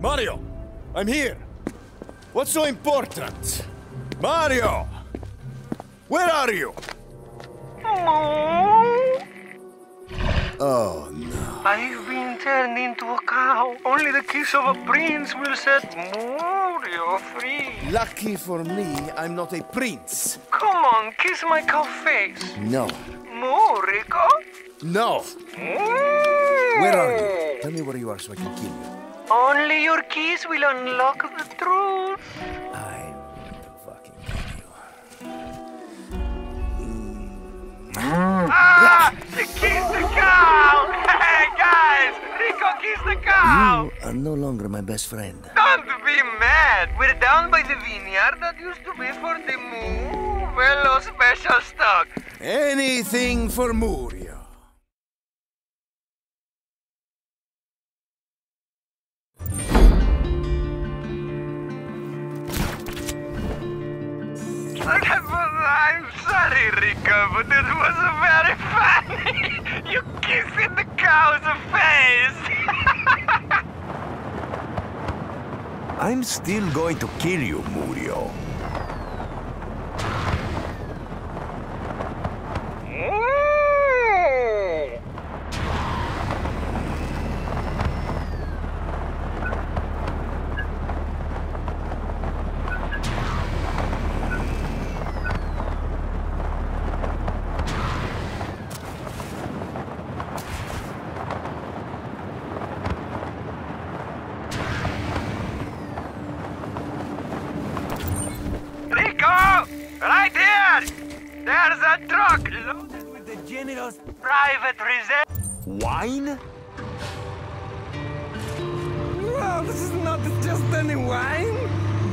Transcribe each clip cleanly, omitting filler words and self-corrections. Mario! I'm here! What's so important? Mario! Where are you? Hello? Oh, no. I've been turned into a cow. Only the kiss of a prince will set Mario free. Lucky for me, I'm not a prince. Come on, kiss my cow face. No. More, Rico? No. Where are you? Tell me where you are so I can kill you. Only your kiss will unlock the truth. I will fucking kill you. Ah! The kiss the cow! Hey, guys! Rico kissed the cow! You are no longer my best friend. Don't be mad! We're down by the vineyard that used to be for the Mu-Velo special stock. Anything for Muri. I'm sorry, Rico, but this was very funny. You kissing the cow's face. I'm still going to kill you, Murio. Private reserve. Wine? No, this is not just any wine.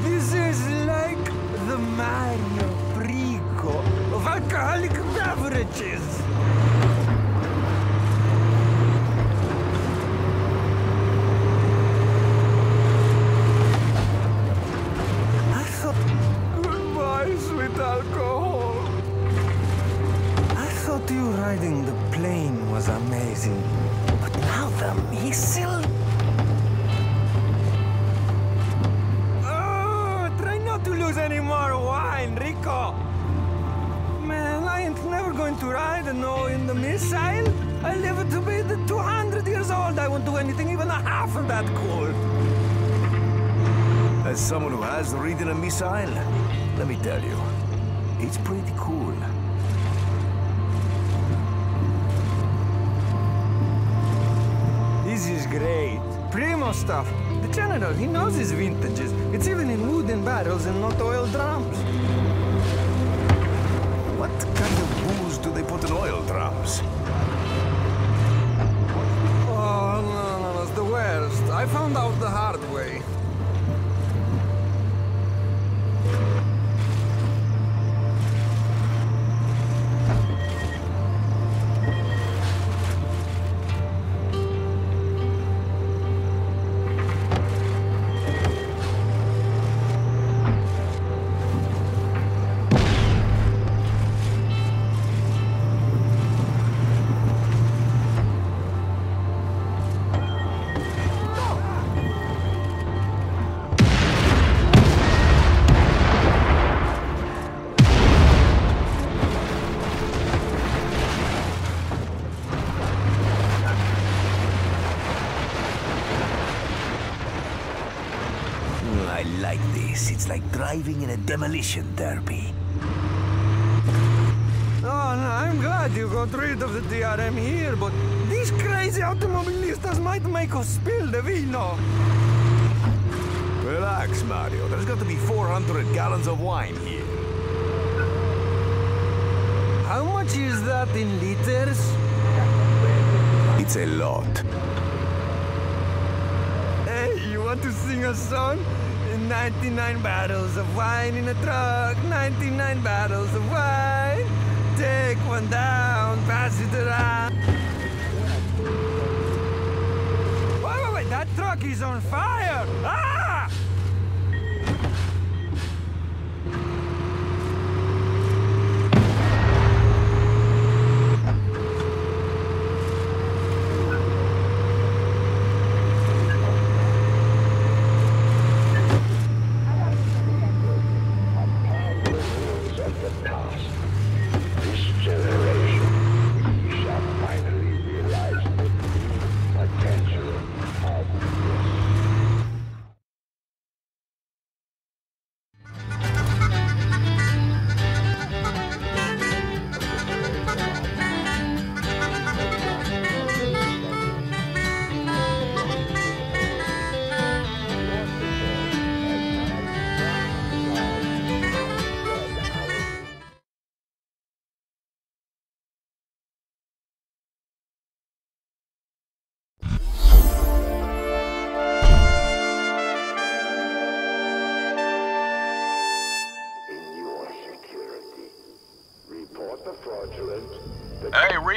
This is like the Mario Prigo of alcoholic beverages. I thought... Goodbye, sweet alcohol. I thought you riding the plane was amazing, but now the missile? Oh, try not to lose any more wine, Rico. Man, I ain't never going to ride in the missile. I live to be the 200 years old. I won't do anything even a half of that cool. As someone who has ridden a missile, let me tell you, it's pretty cool. This is great. Primo stuff. The general, he knows his vintages. It's even in wooden barrels and not oil drums. What kind of booze do they put in oil drums? Oh, no, it's the worst. I found out the hard way. It's like driving in a demolition derby. Oh, no, I'm glad you got rid of the DRM here, but these crazy automobilistas might make us spill the vino. Relax, Mario. There's got to be 400 gallons of wine here. How much is that in liters? It's a lot. Hey, you want to sing a song? 99 bottles of wine in a truck, 99 bottles of wine. Take one down, pass it around. Wait, that truck is on fire! Ah!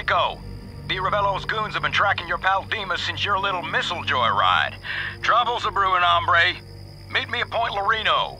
Rico, Di Ravello's goons have been tracking your pal Dimas since your little missile joyride. Troubles are brewing, hombre. Meet me at Point Loreno.